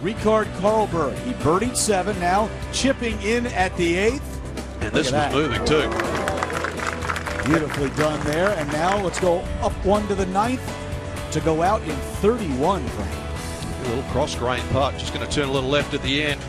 Rikard Karlberg. He birdied 7, now chipping in at the 8th. And this was moving too. Beautifully done there. And now let's go up 1 to the 9th to go out in 31. A little cross grain putt, just going to turn a little left at the end.